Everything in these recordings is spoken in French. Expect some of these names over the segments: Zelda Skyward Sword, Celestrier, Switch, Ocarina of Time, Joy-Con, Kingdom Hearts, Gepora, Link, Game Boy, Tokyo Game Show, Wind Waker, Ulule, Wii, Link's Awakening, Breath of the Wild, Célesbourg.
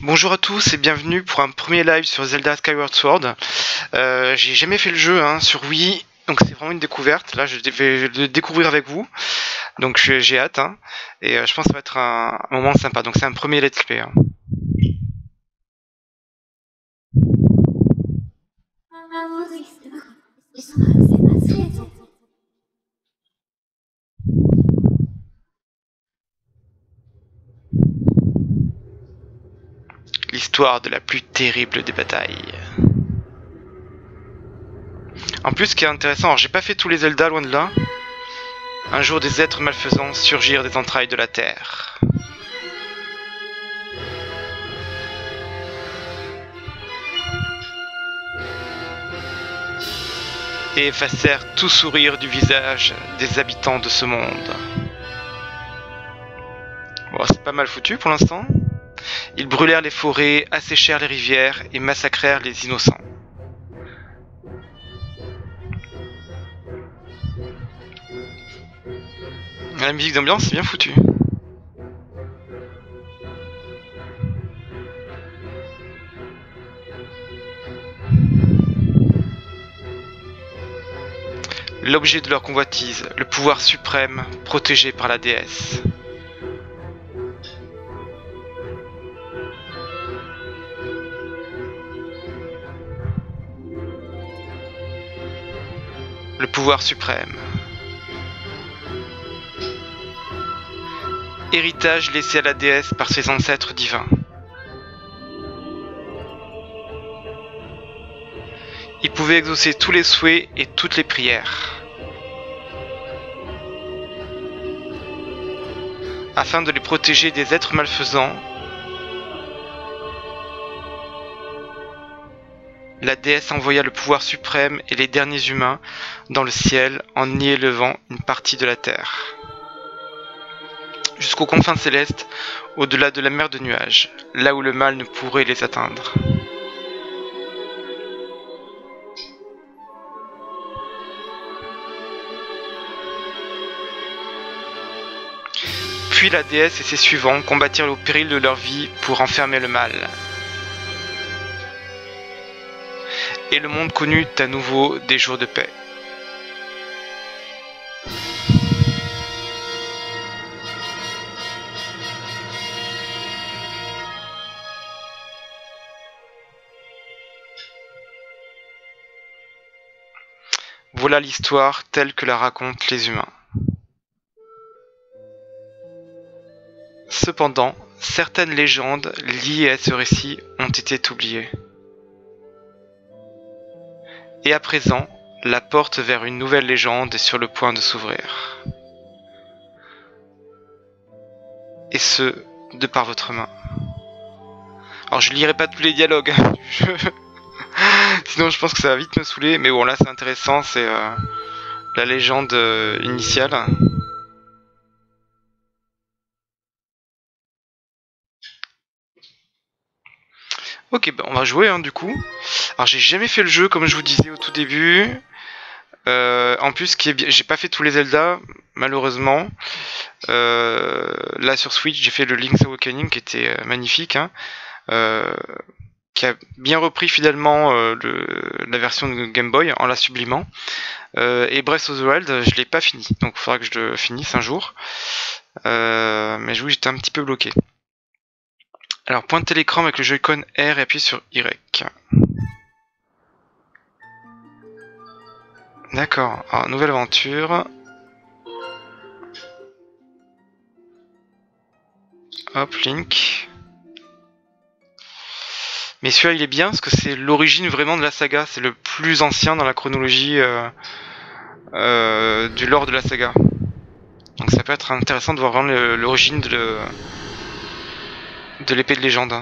Bonjour à tous et bienvenue pour un premier live sur Zelda Skyward Sword. J'ai jamais fait le jeu sur Wii, donc c'est vraiment une découverte. Là, je vais le découvrir avec vous, donc j'ai hâte. Et je pense que ça va être un moment sympa. Donc c'est un premier let's play. L'histoire de la plus terrible des batailles. En plus, ce qui est intéressant, j'ai pas fait tous les Zelda, loin de là. Un jour, des êtres malfaisants surgirent des entrailles de la terre. Et effacèrent tout sourire du visage des habitants de ce monde. Bon, c'est pas mal foutu pour l'instant. Ils brûlèrent les forêts, asséchèrent les rivières et massacrèrent les innocents. La musique d'ambiance, c'est bien foutu. L'objet de leur convoitise, le pouvoir suprême, protégé par la déesse. Le pouvoir suprême. Héritage laissé à la déesse par ses ancêtres divins. Il pouvait exaucer tous les souhaits et toutes les prières, afin de les protéger des êtres malfaisants. La déesse envoya le pouvoir suprême et les derniers humains dans le ciel en y élevant une partie de la terre. Jusqu'aux confins célestes, au-delà de la mer de nuages, là où le mal ne pourrait les atteindre. Puis la déesse et ses suivants combattirent au péril de leur vie pour enfermer le mal. Et le monde connut à nouveau des jours de paix. Voilà l'histoire telle que la racontent les humains. Cependant, certaines légendes liées à ce récit ont été oubliées. Et à présent, la porte vers une nouvelle légende est sur le point de s'ouvrir. Et ce, de par votre main. Alors je lirai pas tous les dialogues du jeu, sinon je pense que ça va vite me saouler, mais bon là c'est intéressant, c'est la légende initiale. Ok, bah on va jouer du coup. Alors j'ai jamais fait le jeu comme je vous disais au tout début. En plus, ce qui est bien, j'ai pas fait tous les Zelda malheureusement. Là sur Switch, j'ai fait le Link's Awakening qui était magnifique, qui a bien repris fidèlement la version de Game Boy en la sublimant. Et Breath of the Wild, je l'ai pas fini, donc il faudra que je le finisse un jour. Mais oui, j'étais un petit peu bloqué. Alors, pointez l'écran avec le Joy-Con R et appuyez sur Y. D'accord. Alors, nouvelle aventure. Hop, Link. Mais celui-là, il est bien parce que c'est l'origine vraiment de la saga. C'est le plus ancien dans la chronologie du lore de la saga. Donc, ça peut être intéressant de voir vraiment l'origine de l'épée de légende.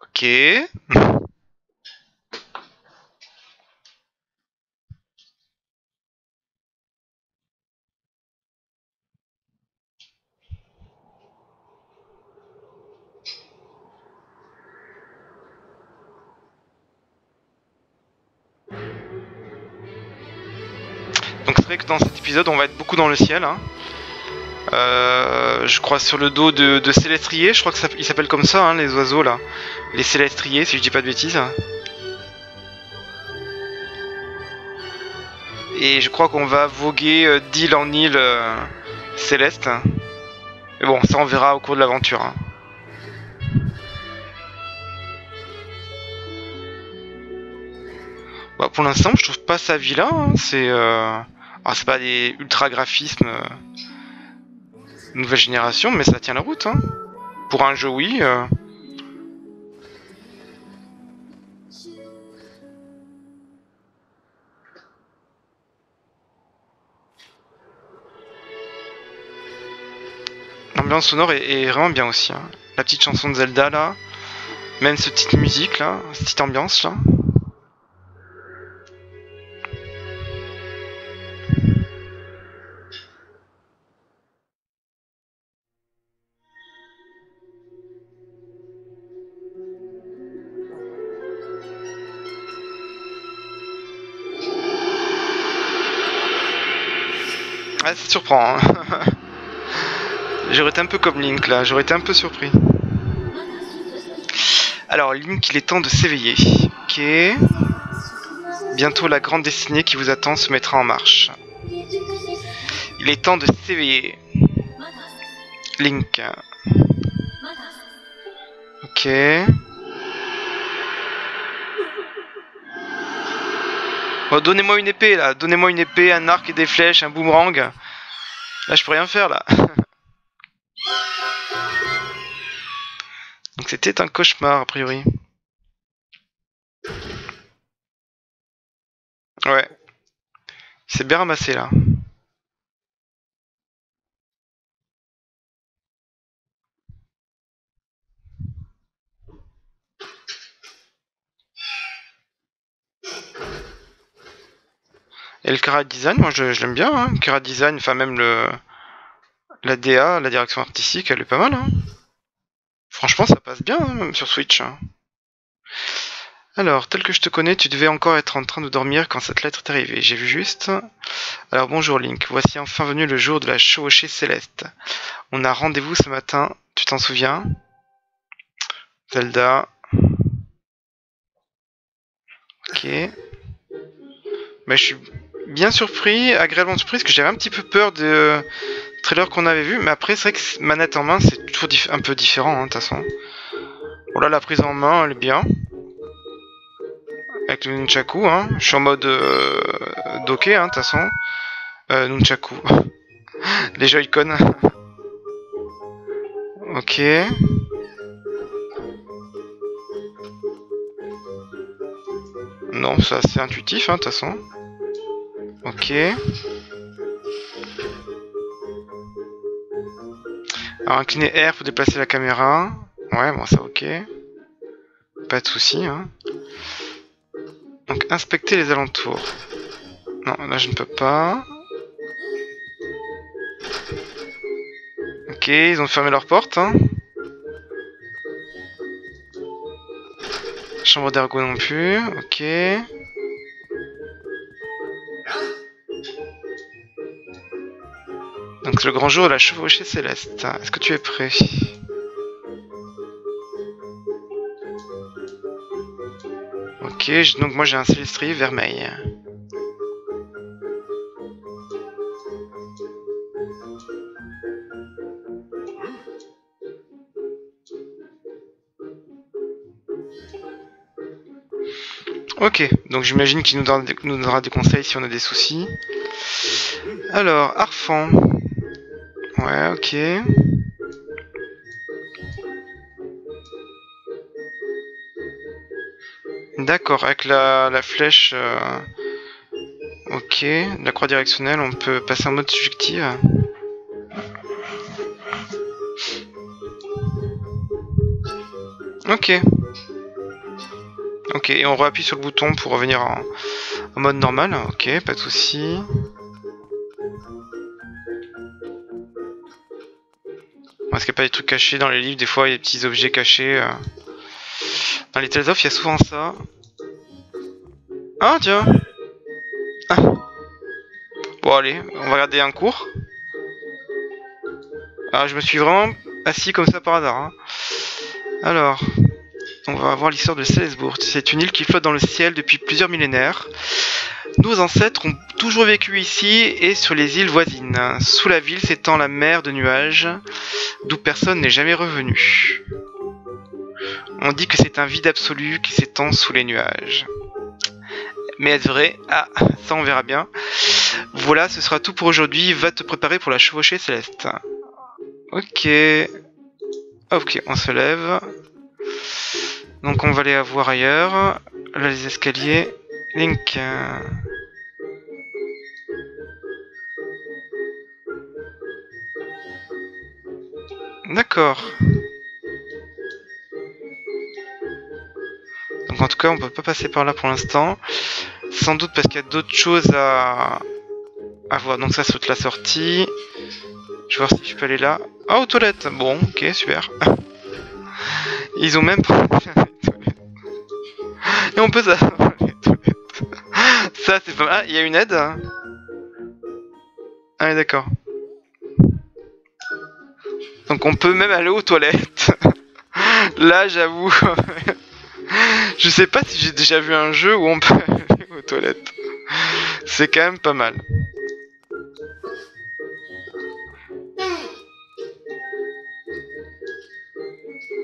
Ok. vrai que dans cet épisode on va être beaucoup dans le ciel hein. Je crois sur le dos de Celestrier, je crois qu'ils s'appellent comme ça hein, les oiseaux là. Les Celestriers si je dis pas de bêtises. Et je crois qu'on va voguer d'île en île céleste. Mais bon, ça on verra au cours de l'aventure. Hein. Bah, pour l'instant, je trouve pas sa vie là. Hein. C'est c'est pas des ultra graphismes nouvelle génération, mais ça tient la route. Hein. Pour un jeu, oui. L'ambiance sonore est vraiment bien aussi. Hein. La petite chanson de Zelda là, même cette petite musique là, cette petite ambiance là. Ah, ça surprend. Hein. J'aurais été un peu comme Link là, j'aurais été un peu surpris. Alors Link, il est temps de s'éveiller. Ok. Bientôt la grande destinée qui vous attend se mettra en marche. Il est temps de s'éveiller. Link. Ok. Bon, donnez-moi une épée là, donnez-moi une épée, un arc et des flèches, un boomerang. Là je peux rien faire là. Donc c'était un cauchemar a priori. Ouais. Il s'est bien ramassé là. Et le chara design, moi je l'aime bien, hein. Le chara design, enfin même la DA, la direction artistique, elle est pas mal hein. Franchement, ça passe bien, hein, même sur Switch. Alors, tel que je te connais, tu devais encore être en train de dormir quand cette lettre est arrivée. J'ai vu juste. Alors, bonjour Link. Voici enfin venu le jour de la chevauchée céleste. On a rendez-vous ce matin. Tu t'en souviens? Zelda. Ok. Mais je suis bien surpris, agréablement surpris, parce que j'avais un petit peu peur de... trailer qu'on avait vu, mais après c'est vrai que manette en main c'est toujours un peu différent de toute façon. Bon là la prise en main elle est bien. Avec le nunchaku, hein. Je suis en mode docké de toute façon. Nunchaku. Les Joy-Con. Ok. Non, c'est assez intuitif de toute façon. Ok. Alors, incliner R pour déplacer la caméra. Ouais, bon, ça, ok. Pas de soucis, hein. Donc, inspecter les alentours. Non, là, je ne peux pas. Ok, ils ont fermé leurs portes, hein. Chambre d'ergot non plus, ok. Donc c'est le grand jour de la chevauchée céleste. Est-ce que tu es prêt? Ok, donc moi j'ai un célestrier vermeil. Ok, donc j'imagine qu'il nous donnera des conseils si on a des soucis. Alors, Arfan. Ouais, ok. D'accord, avec la flèche... Ok, la croix directionnelle, on peut passer en mode subjectif. Ok. Ok, et on réappuie sur le bouton pour revenir en mode normal. Ok, pas de soucis. Est-ce qu'il n'y a pas des trucs cachés dans les livres? Des fois, il y a des petits objets cachés. Dans les Tales of, il y a souvent ça. Ah, tiens ah. Bon allez, on va regarder un cours. Alors je me suis vraiment assis comme ça par hasard. Hein. Alors, on va voir l'histoire de Célesbourg. C'est une île qui flotte dans le ciel depuis plusieurs millénaires. Nos ancêtres ont toujours vécu ici et sur les îles voisines. Sous la ville s'étend la mer de nuages, d'où personne n'est jamais revenu. On dit que c'est un vide absolu qui s'étend sous les nuages. Mais est-ce vrai? Ah, ça on verra bien. Voilà, ce sera tout pour aujourd'hui. Va te préparer pour la chevauchée céleste. Ok. Ok, on se lève. Donc on va aller voir ailleurs. Là, les escaliers. Link. D'accord. Donc en tout cas, on peut pas passer par là pour l'instant. Sans doute parce qu'il y a d'autres choses à voir. Donc ça saute la sortie. Je vais voir si je peux aller là. Ah, aux toilettes. Bon, ok, super. Ils ont même pas les toilettes. Et on peut ça. Les toilettes. Ça, c'est pas mal. Ah, il y a une aide. Ah, d'accord. Donc on peut même aller aux toilettes. Là, j'avoue. Je sais pas si j'ai déjà vu un jeu où on peut aller aux toilettes. C'est quand même pas mal.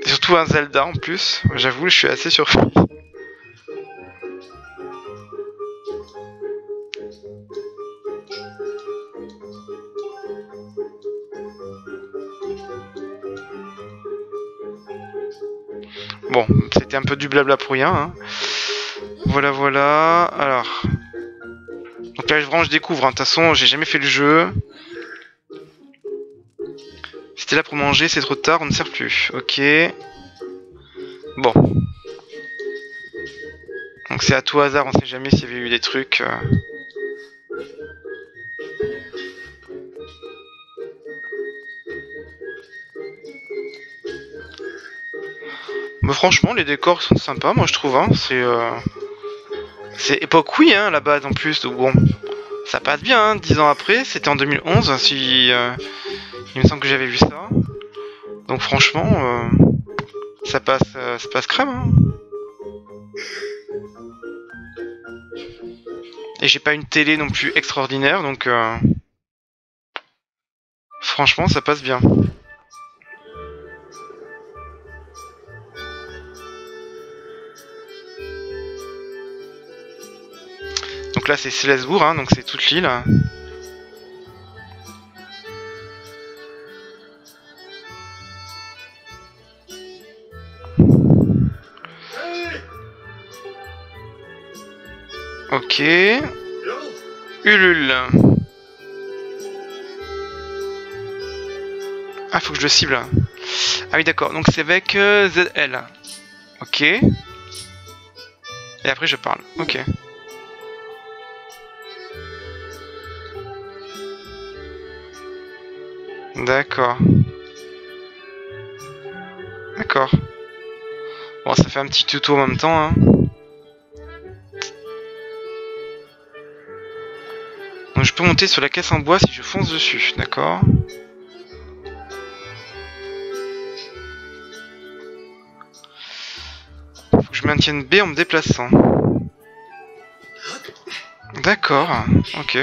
Et surtout un Zelda en plus. J'avoue, je suis assez surpris. Bon, c'était un peu du blabla pour rien. Hein. Voilà, voilà. Alors. Donc là, vraiment, je découvre. De toute façon, j'ai jamais fait le jeu. C'était là pour manger, c'est trop tard, on ne sert plus. Ok. Bon. Donc c'est à tout hasard, on sait jamais s'il y avait eu des trucs. Mais franchement, les décors sont sympas, moi je trouve. Hein. C'est époque Wii, hein, la base en plus. Donc bon, ça passe bien. Hein. 10 ans après, c'était en 2011. Hein, si il me semble que j'avais vu ça. Donc franchement, ça passe crème. Hein. Et j'ai pas une télé non plus extraordinaire, donc franchement, ça passe bien. Donc là c'est Célesbourg, hein, donc c'est toute l'île. Ok. Ulule. Ah, faut que je le cible. Ah oui, d'accord, donc c'est avec ZL. Ok. Et après je parle, ok. D'accord. D'accord. Bon, ça fait un petit tuto en même temps. Hein. Donc je peux monter sur la caisse en bois si je fonce dessus. D'accord. Faut que je maintienne B en me déplaçant. D'accord. Ok.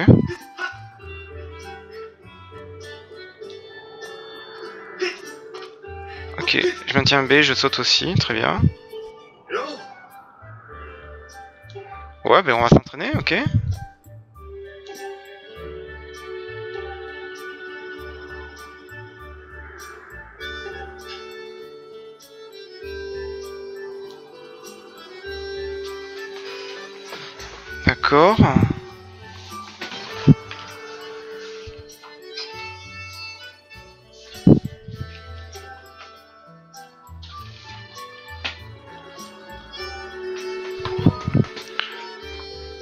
Ok, je maintiens B, je saute aussi, très bien. Ouais, ben on va s'entraîner, ok. D'accord.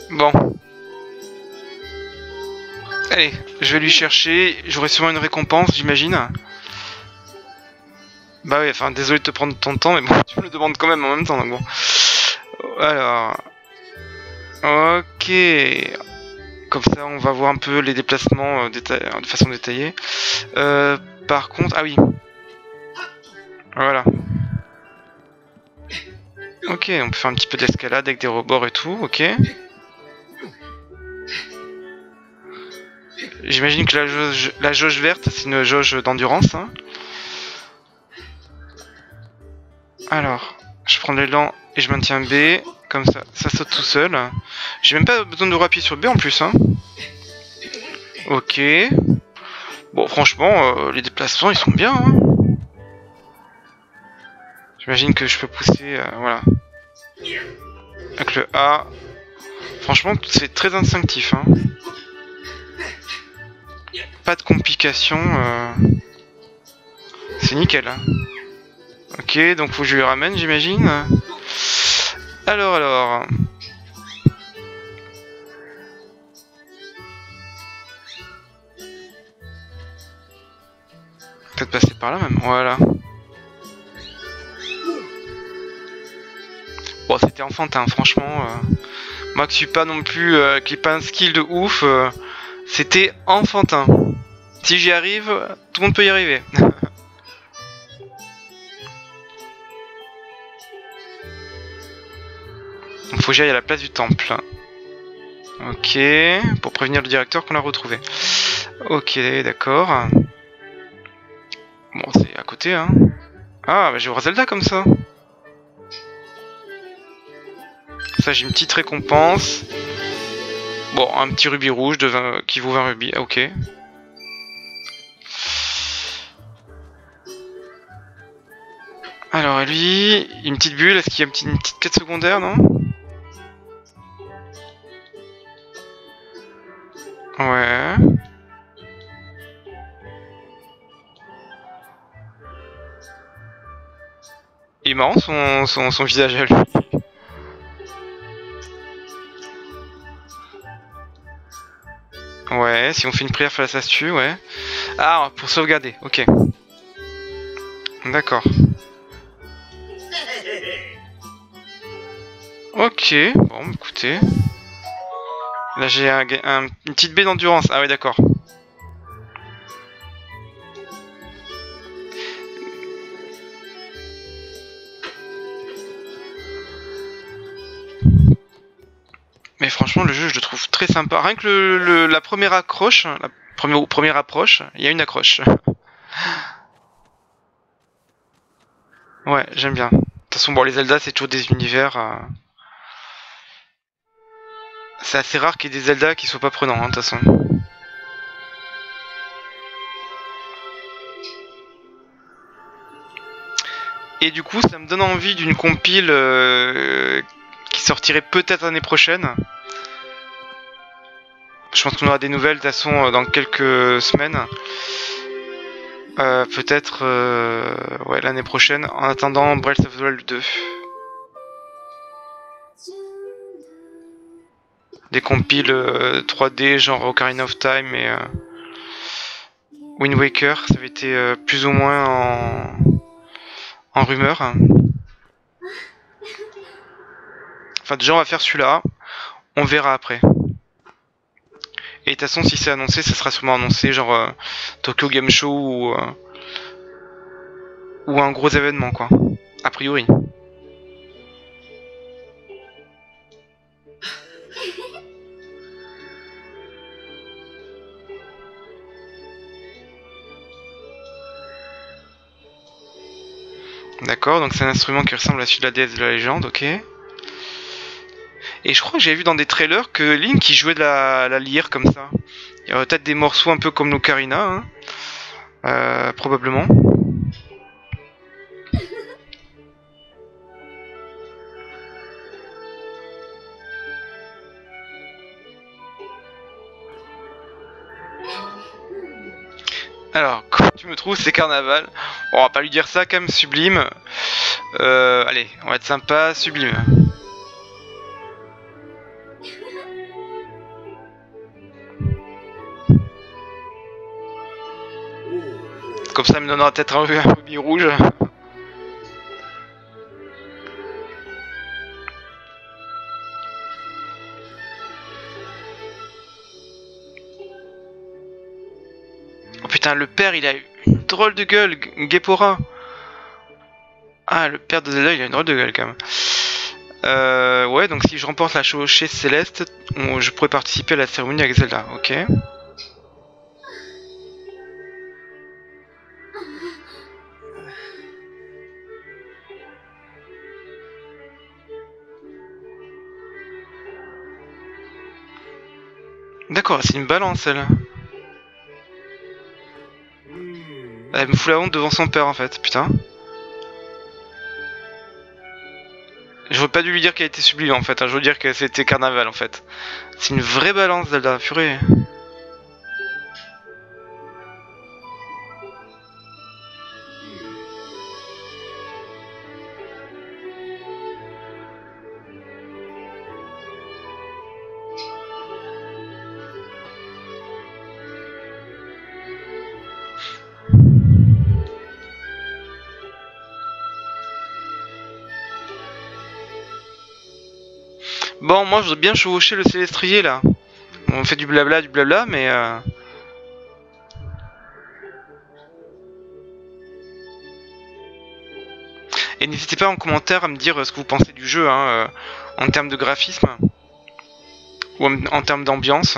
Bon. Allez, je vais lui chercher. J'aurai sûrement une récompense, j'imagine. Bah oui, enfin, désolé de te prendre ton temps, mais bon, tu me le demandes quand même en même temps, donc bon. Alors. Ok. Comme ça, on va voir un peu les déplacements de façon détaillée. Par contre... Ah oui. Voilà. Ok, on peut faire un petit peu d'escalade avec des rebords et tout, ok. J'imagine que la jauge verte, c'est une jauge d'endurance. Hein. Alors, je prends l'élan et je maintiens B. Comme ça, ça saute tout seul. J'ai même pas besoin de rappuyer sur B en plus. Hein. Ok. Bon, franchement, les déplacements, ils sont bien. Hein. J'imagine que je peux pousser, voilà. Avec le A. Franchement, c'est très instinctif. Hein. Pas de complications. C'est nickel. Hein. Ok, donc faut que je lui ramène, j'imagine. Alors. Peut-être passer par là même, voilà. Bon, c'était enfantin, franchement. Moi qui suis pas non plus... qui n'ai pas un skill de ouf, c'était enfantin. Si j'y arrive, tout le monde peut y arriver. Il faut que j'aille à la place du temple. Ok, pour prévenir le directeur qu'on l'a retrouvé. Ok, d'accord. Bon, c'est à côté, hein. Ah, bah, je vais voir Zelda comme ça. Ça, j'ai une petite récompense. Bon, un petit rubis rouge de 20, qui vaut 20 rubis. Ah, ok. Alors, et lui, une petite bulle. Est-ce qu'il y a une petite quête secondaire, non? Ouais. Il est marrant son visage à lui. Ouais, si on fait une prière, fallait ça se tue, ouais. Ah, pour sauvegarder, ok. D'accord. Ok, bon, écoutez... Là j'ai une petite baie d'endurance, ah oui d'accord. Mais franchement le jeu je le trouve très sympa, rien que la première accroche, la première approche, il y a une accroche. Ouais, j'aime bien. De toute façon bon les Zelda c'est toujours des univers... C'est assez rare qu'il y ait des Zelda qui soient pas prenants, de toute façon. Et du coup, ça me donne envie d'une compile qui sortirait peut-être l'année prochaine. Je pense qu'on aura des nouvelles, de toute façon, dans quelques semaines. Peut-être ouais, l'année prochaine, en attendant Breath of the Wild 2. Des compiles 3D genre Ocarina of Time et Wind Waker, ça avait été plus ou moins en rumeur. Enfin déjà on va faire celui-là, on verra après. Et de toute façon si c'est annoncé, ça sera sûrement annoncé genre Tokyo Game Show ou un gros événement quoi, a priori. D'accord, donc c'est un instrument qui ressemble à celui de la déesse de la légende, ok. Et je crois que j'avais vu dans des trailers que Link il jouait de la lyre comme ça. Il y aurait peut-être des morceaux un peu comme l'Ocarina, hein. Probablement. Alors, quand tu me trouves, c'est carnaval. Bon, on va pas lui dire ça, quand même, sublime. Allez, on va être sympa, sublime. Comme ça, il me donnera peut-être un rubis rouge. Putain, le père, il a une drôle de gueule, Gepora. Ah, le père de Zelda, il a une drôle de gueule quand même. Ouais, donc si je remporte la chevauchée céleste, je pourrais participer à la cérémonie avec Zelda, ok. D'accord, c'est une balance, elle. Elle me fout la honte devant son père, en fait, putain. J'aurais pas dû lui dire qu'elle était sublime, en fait. Hein. Je veux dire que c'était carnaval, en fait. C'est une vraie balance, Zelda, purée. Bon, moi je veux bien chevaucher le Celestrier là. On fait du blabla, mais. Et n'hésitez pas en commentaire à me dire ce que vous pensez du jeu, hein, en termes de graphisme ou en termes d'ambiance.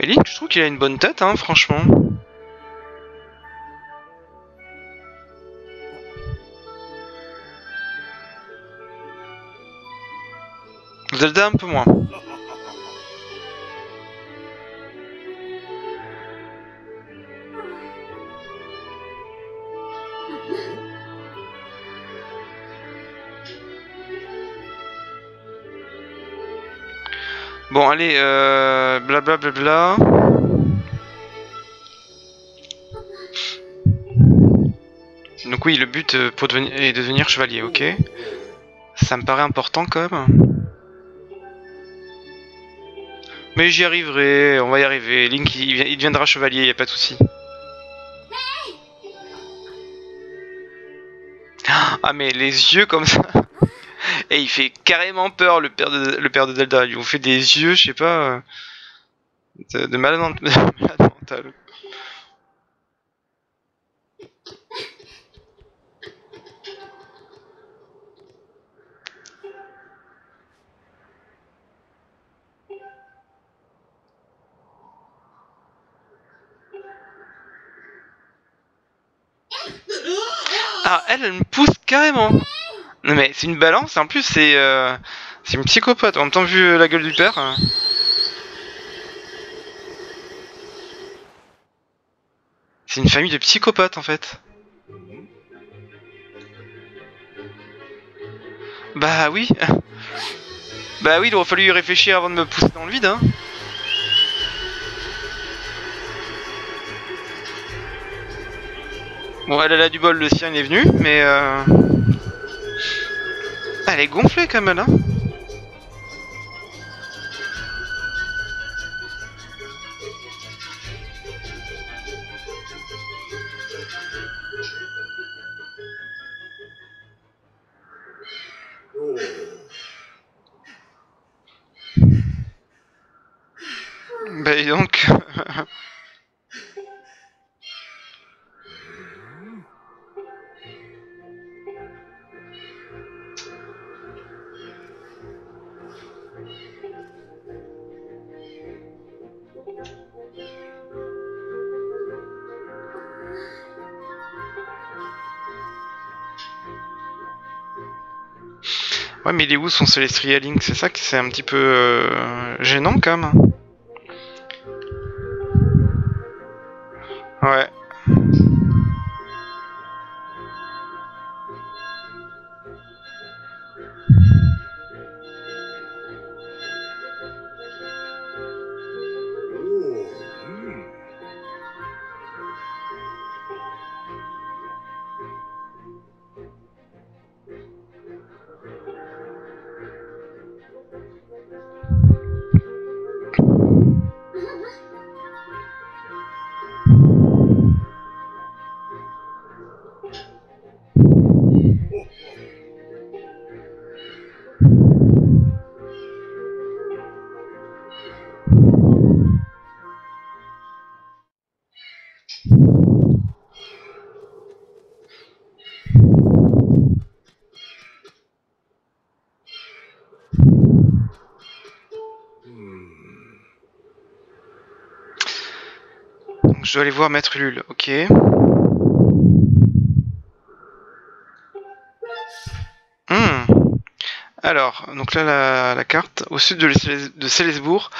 Et Link, je trouve qu'il a une bonne tête, hein, franchement. Zelda, un peu moins. Bon, allez, blablabla. Donc oui, le but pour devenir, est de devenir chevalier, ok. Ça me paraît important quand même. Mais j'y arriverai, on va y arriver. Link, il deviendra chevalier, y a pas de souci. Ah mais les yeux comme ça. Et il fait carrément peur, le père de Zelda. Ils ont fait des yeux, je sais pas, de malade mental. Ah, elle me pousse carrément. Non mais c'est une balance, en plus c'est une psychopathe, en même temps vu la gueule du père. C'est une famille de psychopathes en fait. Bah oui. Bah oui, il aurait fallu y réfléchir avant de me pousser dans le vide, hein. Bon, elle a du bol, le sien il est venu, mais... Elle est gonflée quand même là. Bah et donc... Ouais, mais il est où son Celestrier Link? C'est ça qui c'est un petit peu gênant quand même. Ouais. Donc je dois aller voir Maître Ulule, ok. Alors, donc là la carte, au sud de Célesbourg,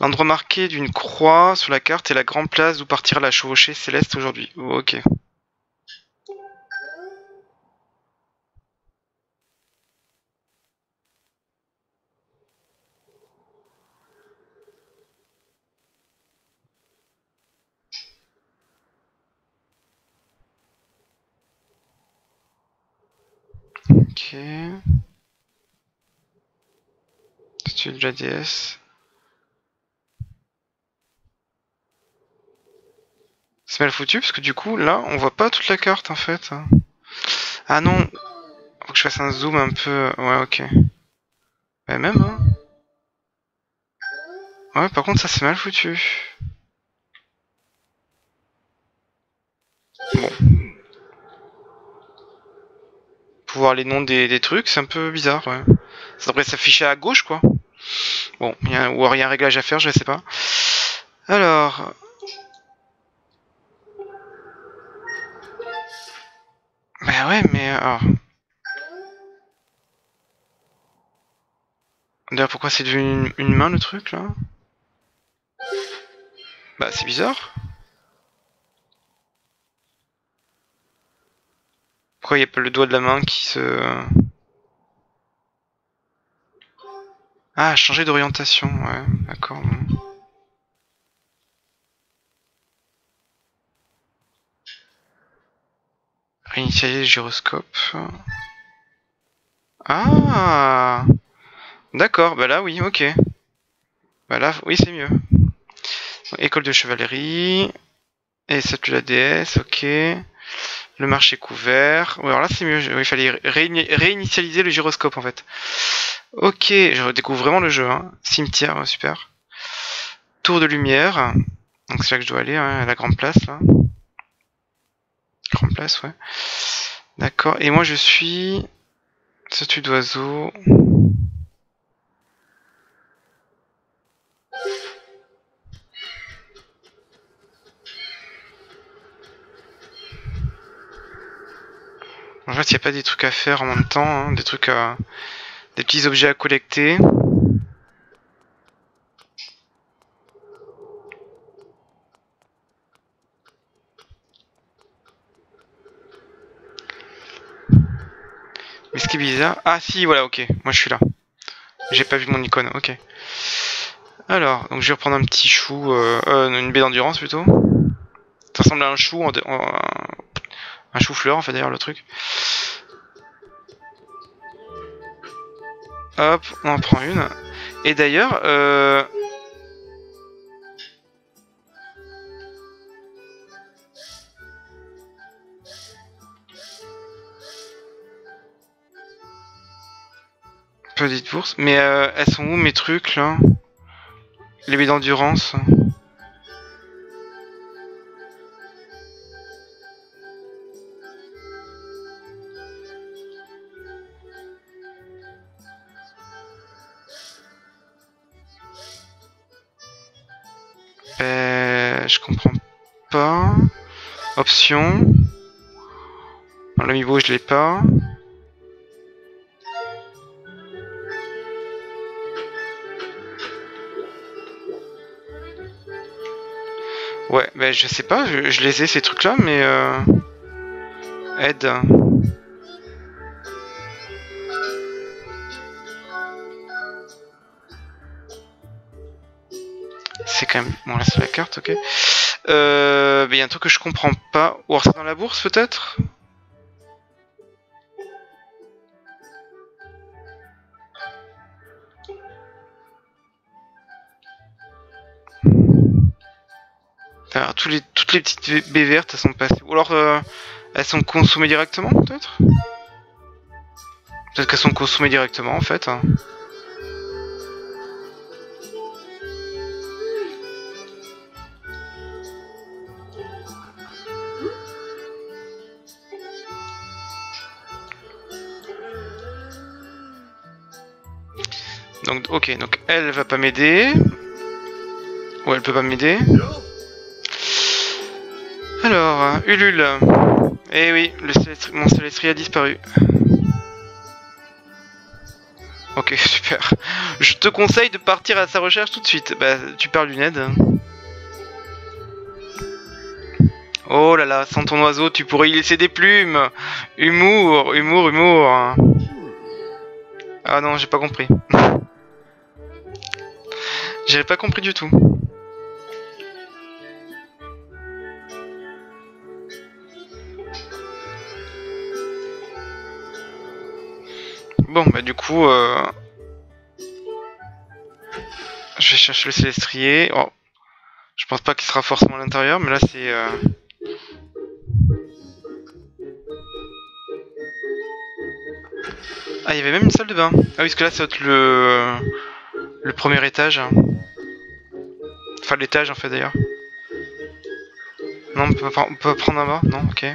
l'endroit marqué d'une croix sur la carte est la grande place d'où partira la chevauchée céleste aujourd'hui. Oh, ok. Ok. De la déesse. C'est mal foutu parce que du coup là on voit pas toute la carte en fait. Ah non, faut que je fasse un zoom un peu. Ouais, ok. Ouais, même hein. Ouais, par contre ça c'est mal foutu. Bon. Pour voir les noms des trucs, c'est un peu bizarre, ouais. Ça devrait s'afficher à gauche quoi. Bon, ou il y a un réglage à faire, je sais pas. Alors... Bah ouais, mais... Alors... D'ailleurs, pourquoi c'est devenu une main le truc, là? Bah, c'est bizarre. Pourquoi il n'y a pas le doigt de la main qui se... Ah, changer d'orientation, ouais, d'accord. Réinitialiser le gyroscope. Ah, d'accord, bah là oui, ok. Bah là, oui, c'est mieux. Donc, école de chevalerie. Et ça tue la déesse, ok. Le marché couvert. Ouais, alors là, c'est mieux, il fallait réinitialiser le gyroscope en fait. Ok, je redécouvre vraiment le jeu, hein. Cimetière, ouais, super. Tour de lumière. Donc c'est là que je dois aller, hein, à la grande place, là. Grande place, ouais. D'accord, et moi je suis... Statue d'oiseau. En fait, il n'y a pas des trucs à faire en même temps, hein, des trucs à... Des petits objets à collecter. Mais ce qui est bizarre... Ah si, voilà, ok. Moi je suis là. J'ai pas vu mon icône, ok. Alors, donc je vais reprendre un petit chou... une baie d'endurance plutôt. Ça ressemble à un chou... Un chou-fleur, en fait, d'ailleurs, le truc. Hop, on en prend une. Et d'ailleurs, petite bourse. Mais elles sont où mes trucs là? Les baies d'endurance. Je comprends pas. Option. L'amiibo, je l'ai pas. Ouais, bah je sais pas, je les ai ces trucs là, mais aide. C'est quand même... Bon, là c'est la carte, ok. Il y a un truc que je comprends pas. Ou alors c'est dans la bourse, peut-être? Alors, toutes les petites baies vertes, elles sont passées. Ou alors, elles sont consommées directement, peut-être? Peut-être qu'elles sont consommées directement, en fait. Donc, ok, donc elle va pas m'aider. Ou elle peut pas m'aider. Alors, Ulule. Eh oui, mon Celestrier a disparu. Ok, super. Je te conseille de partir à sa recherche tout de suite. Bah, tu parles d'une aide. Oh là là, sans ton oiseau, tu pourrais y laisser des plumes. Humour, humour, humour. Ah non, j'ai pas compris. J'avais pas compris du tout. Bon, bah du coup... Je vais chercher le Celestrier. Oh. Je pense pas qu'il sera forcément à l'intérieur, mais là c'est... Ah, il y avait même une salle de bain. Ah oui, parce que là ça va être le premier étage. Enfin l'étage en fait d'ailleurs. Non, on peut prendre un bas. Non, ok.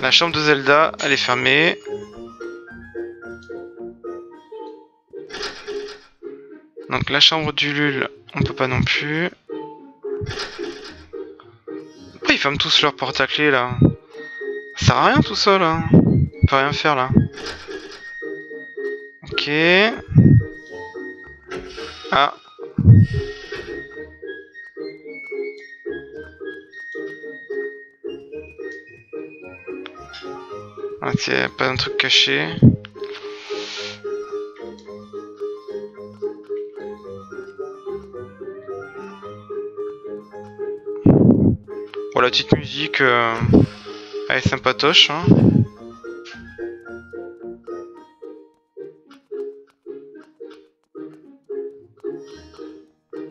La chambre de Zelda, elle est fermée. Donc la chambre d'Ulule, on peut pas non plus. Pourquoi ils ferment tous leurs portes à clés là? Ça sert à rien tout seul là. On peut rien faire là. Ok. Ah. Ok, pas un truc caché. Bon, la petite musique, elle est sympatoche, hein.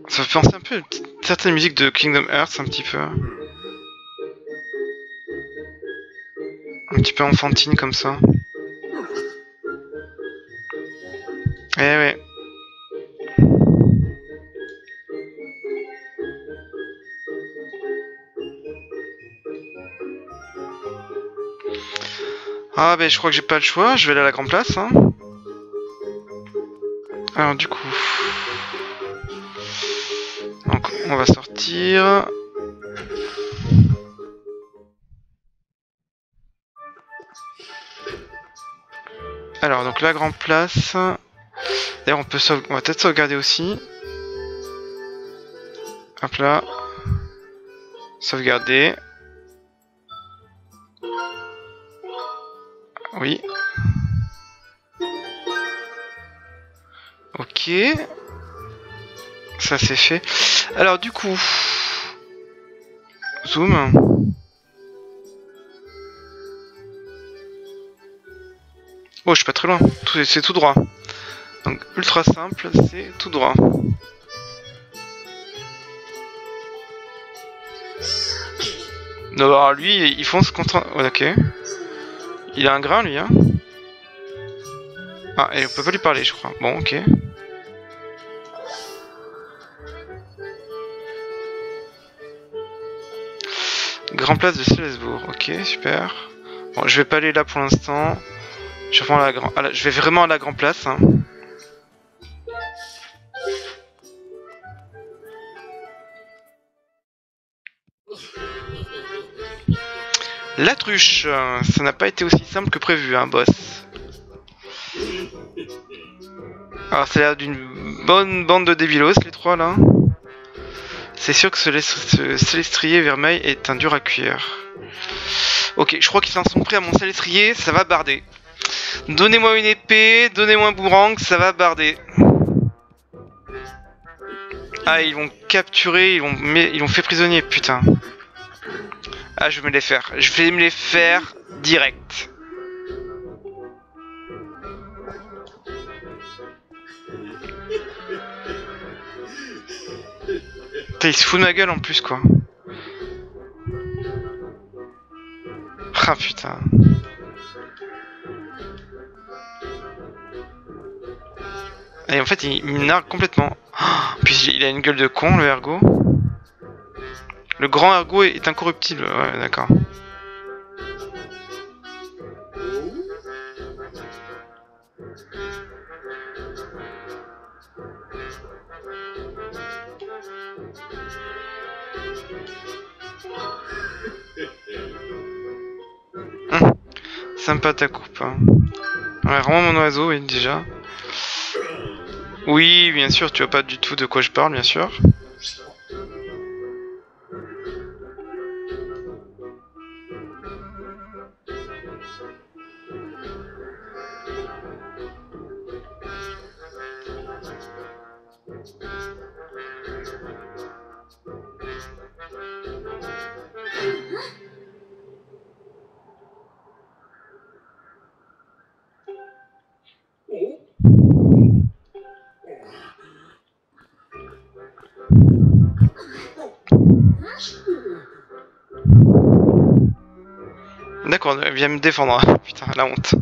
Ça fait penser un peu à certaines musiques de Kingdom Hearts, un petit peu. Un petit peu enfantine comme ça. Eh ouais. Ah ben je crois que j'ai pas le choix, je vais aller à la grande place. Hein. Alors du coup... Donc on va sortir... Alors, donc la grande place. D'ailleurs, on va peut-être sauvegarder aussi. Hop là. Sauvegarder. Oui. Ok. Ça, c'est fait. Alors, du coup. Zoom. Oh, je suis pas très loin, c'est tout droit. Donc, ultra simple, c'est tout droit. Non, alors lui, il fonce contre... Oh, ok. Il a un grain, lui, hein. Ah, et on peut pas lui parler, je crois. Bon, ok. Grand place de Célesbourg. Ok, super. Bon, je vais pas aller là pour l'instant. Je vais vraiment à la grande place. Hein. La truche, ça n'a pas été aussi simple que prévu, hein, boss. Alors, c'est l'air d'une bonne bande de débilos, les trois là. C'est sûr que ce Celestrier vermeil est un dur à cuire. Ok, je crois qu'ils en sont pris à mon Celestrier, ça va barder. Donnez-moi une épée, donnez-moi un boomerang, ça va barder. Ah, ils vont capturer, ils l'ont fait prisonnier, putain. Ah, je vais me les faire. Je vais me les faire direct. Putain, ils se foutent de ma gueule en plus, quoi. Ah, putain. Et en fait, il me nargue complètement. Oh, puis il a une gueule de con, le ergot. Le grand ergot est incorruptible. Ouais, d'accord. Sympa ta coupe. Hein. Ouais, rends mon oiseau, oui, déjà. Oui, bien sûr, tu vois pas du tout de quoi je parle, bien sûr. D'accord, elle vient me défendre. Putain, la honte.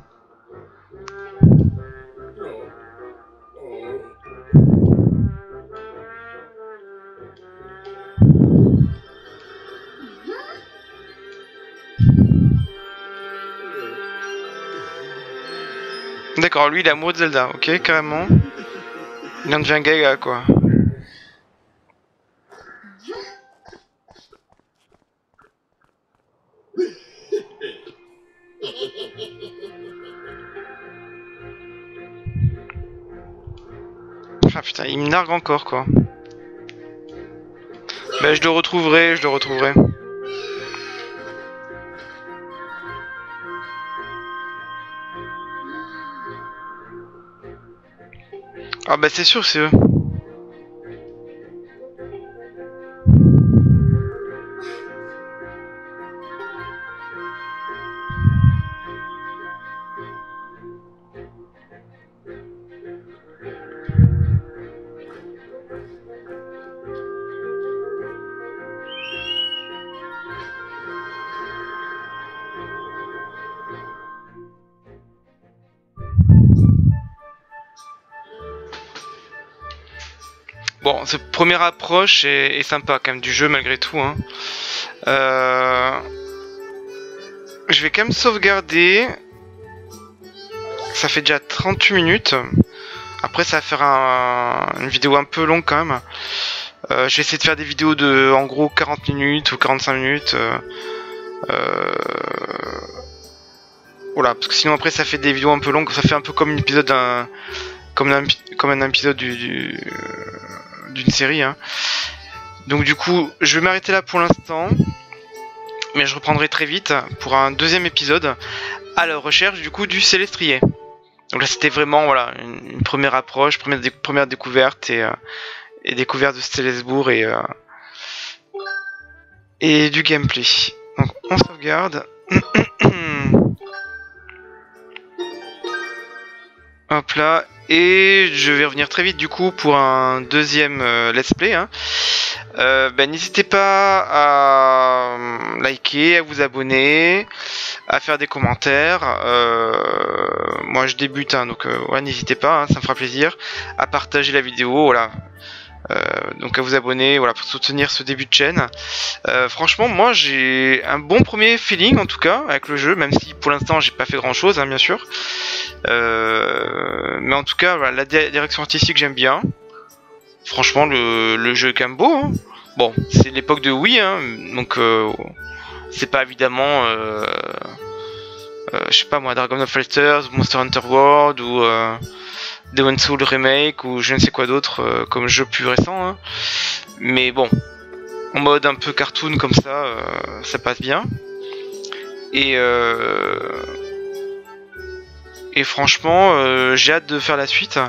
D'accord, lui il est amoureux de Zelda, ok, carrément. Il en devient gaga, quoi. Ah putain, il me nargue encore, quoi. Bah, je le retrouverai, je le retrouverai. Ah bah c'est sûr, c'est eux. Bon, cette première approche est sympa quand même du jeu malgré tout. Hein. Je vais quand même sauvegarder. Ça fait déjà 38 minutes. Après ça va faire une vidéo un peu longue quand même. Je vais essayer de faire des vidéos de en gros 40 minutes ou 45 minutes. Voilà, parce que sinon après ça fait des vidéos un peu longues. Ça fait un peu comme l'épisode d'un... comme un épisode d'une série. Hein. Donc du coup, je vais m'arrêter là pour l'instant. Mais je reprendrai très vite pour un deuxième épisode à la recherche du coup du Celestrier. Donc là, c'était vraiment voilà, une première approche, première découverte et découverte de Célesbourg et du gameplay. Donc on sauvegarde. Hop là. Et je vais revenir très vite du coup pour un deuxième let's play. Hein. N'hésitez pas à liker, à vous abonner, à faire des commentaires. Moi je débute, hein, donc ouais, n'hésitez pas, hein, ça me fera plaisir. À partager la vidéo, voilà. Donc à vous abonner, voilà, pour soutenir ce début de chaîne. Franchement, moi j'ai un bon premier feeling en tout cas avec le jeu, même si pour l'instant j'ai pas fait grand chose, hein, bien sûr. Mais en tout cas, voilà, la direction artistique j'aime bien. Franchement, le jeu est quand même beau. Hein. Bon, c'est l'époque de Wii, hein, donc c'est pas évidemment, je sais pas moi, Dragon of Fighters, Monster Hunter World ou Demon's Soul Remake ou je ne sais quoi d'autre comme jeu plus récent. Hein. Mais bon, en mode un peu cartoon comme ça, ça passe bien. Et franchement, j'ai hâte de faire la suite.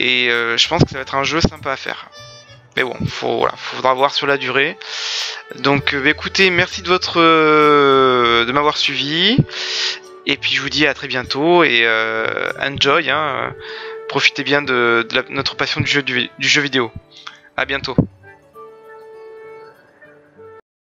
Et je pense que ça va être un jeu sympa à faire. Mais bon, voilà, faudra voir sur la durée. Donc écoutez, merci de m'avoir suivi. Et puis je vous dis à très bientôt et enjoy, hein, profitez bien de notre passion du jeu vidéo. À bientôt.